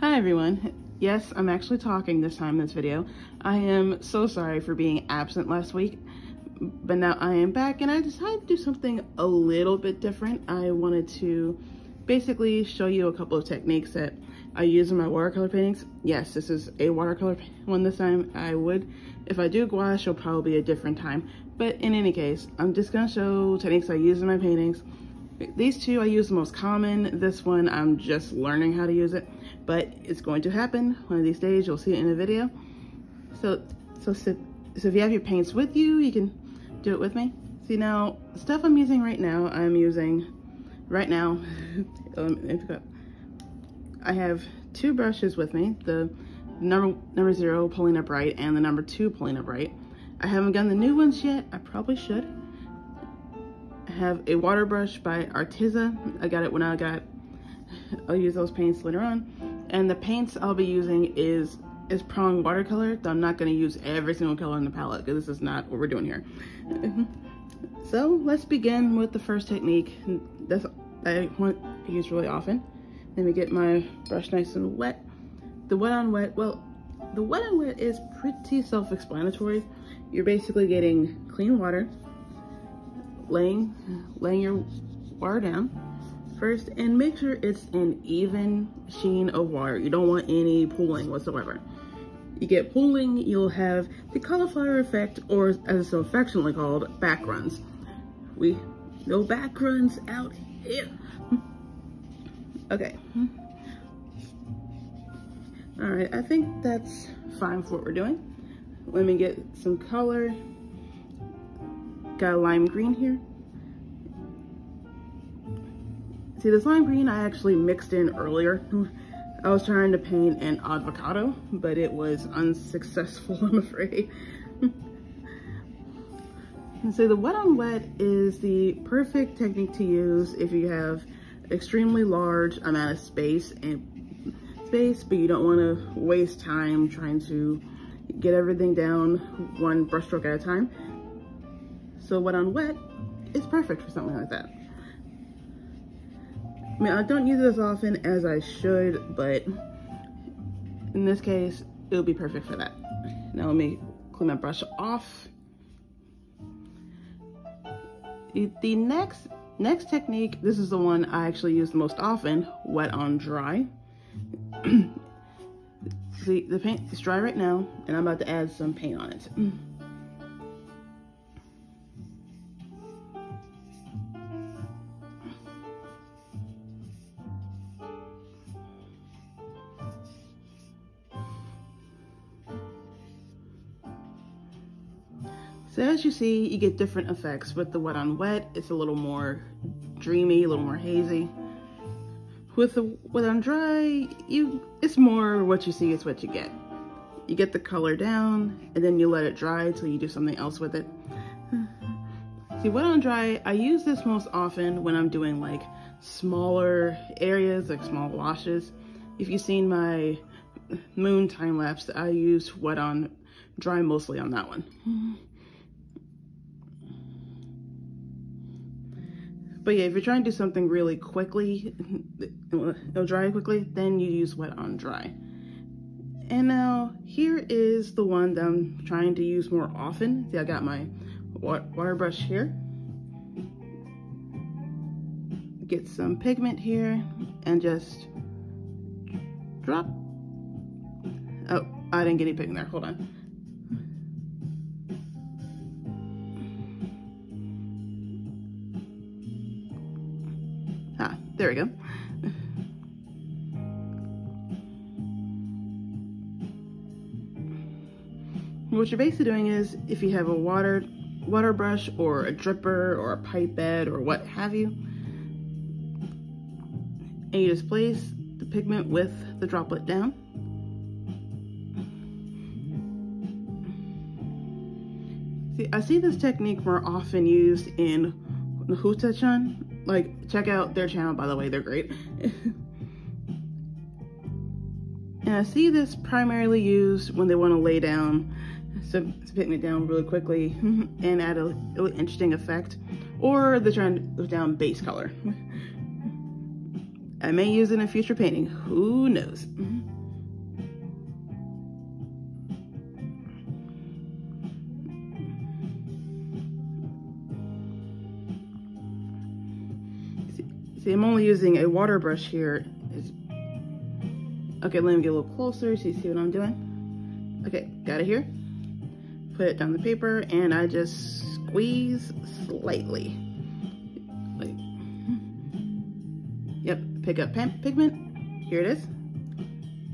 Hi everyone. Yes, I'm actually talking this time in this video. I am so sorry for being absent last week, but now I am back and I decided to do something a little bit different. I wanted to basically show you a couple of techniques that I use in my watercolor paintings. Yes, this is a watercolor one this time. I would, if I do gouache, it'll probably be a different time. But in any case, I'm just gonna show techniques I use in my paintings. These two I use the most common. This one, I'm just learning how to use it, but it's going to happen one of these days. You'll see it in a video. So if you have your paints with you, you can do it with me. See now, stuff I'm using right now, I have two brushes with me, the number 0 pulling up right and the number 2 pulling up right. I haven't gotten the new ones yet. I probably should. Have a water brush by Arteza. I got it when I got, I'll use those paints later on. And the paints I'll be using is Prang watercolor, though I'm not going to use every single color in the palette because this is not what we're doing here. So let's begin with the first technique. That's I want to use really often. Let me get my brush nice and wet. The wet on wet is pretty self-explanatory. You're basically getting clean water, laying your water down first, and make sure it's an even sheen of water. You don't want any pooling whatsoever. You get pooling, you'll have the cauliflower effect, or as it's so affectionately called, back runs. No back runs out here. Okay. All right, I think that's fine for what we're doing. Let me get some color. Got a lime green here. See, this lime green I actually mixed in earlier. I was trying to paint an avocado, but it was unsuccessful, I'm afraid. And so the wet on wet is the perfect technique to use if you have extremely large amount of space, but you don't want to waste time trying to get everything down one brushstroke at a time. So wet on wet is perfect for something like that. I mean, I don't use it as often as I should, but in this case, it would be perfect for that. Now let me clean my brush off. The next technique, this is the one I actually use the most often, wet on dry. See, the paint is dry right now, and I'm about to add some paint on it. So as you see, you get different effects. With the wet on wet, it's a little more dreamy, a little more hazy. With the wet on dry, it's more what you see is what you get. You get the color down, and then you let it dry until you do something else with it. See, wet on dry, I use this most often when I'm doing like smaller areas, like small washes. If you've seen my moon time lapse, I use wet on dry mostly on that one. But yeah, if you're trying to do something really quickly, it'll dry quickly, then you use wet on dry. And now here is the one that I'm trying to use more often. See, I got my water brush here. Get some pigment here and just drop. Oh, I didn't get any pigment there, hold on. There we go. What you're basically doing is, if you have a water brush or a dripper or a pipette or what have you, and you just place the pigment with the droplet down. See, I see this technique more often used in the Huta Chan. Like, check out their channel, by the way, they're great. And I see this primarily used when they want to lay down some pigment down really quickly and add a really interesting effect, or they're trying to go down base color. I may use it in a future painting, who knows. See, I'm only using a water brush here. Okay, let me get a little closer so you see what I'm doing. Okay, got it here. Put it down the paper, and I just squeeze slightly. Like, yep, pick up pigment. Here it is.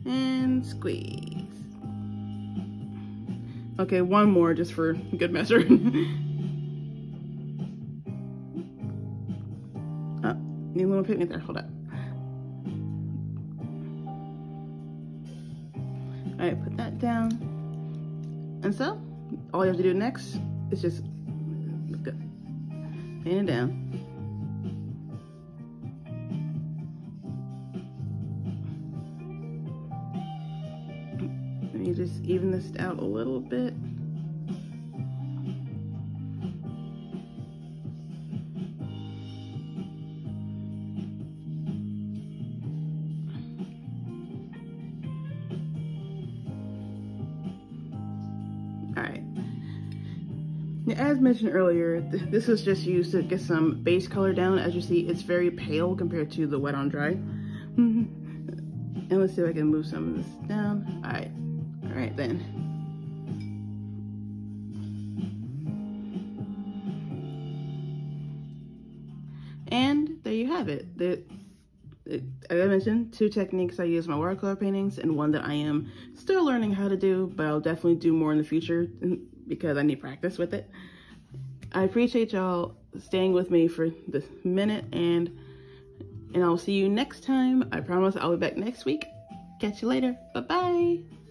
And squeeze. Okay, one more just for good measure. Oh, need a little pigment there, hold up. All right, put that down. And so, all you have to do next is just good. Paint it down. You just even this out a little bit. All right. Now, as mentioned earlier, this is just used to get some base color down. As you see, it's very pale compared to the wet on dry. And let's see if I can move some of this down. All right. All right then. And there you have it. As I mentioned, two techniques I use in my watercolor paintings, and one that I am still learning how to do, but I'll definitely do more in the future because I need practice with it. I appreciate y'all staying with me for this minute, and I'll see you next time. I promise I'll be back next week. Catch you later. Bye-bye.